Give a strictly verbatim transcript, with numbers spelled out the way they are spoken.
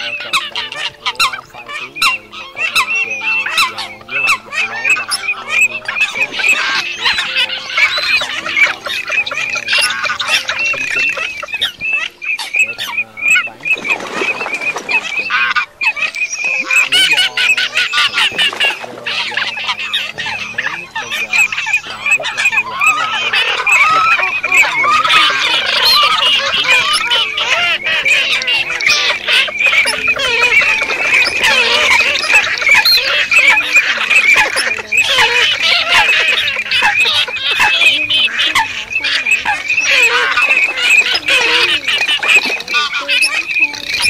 trong bản gốc của file tiếng này một con đường kề ngược dầu với lại giọng nói là nguyên hàm số một của thằng này trong một trăm tám mươi hai chín chín gặp để thằng bán cho một con đường kề ngược. Lý do thằng kề ngược đều là do bài này mới nhất bây giờ làm rất là hiệu quả luôn. Hãy subscribe cho kênh Ghiền Mì Gõ để không bỏ lỡ những video hấp dẫn.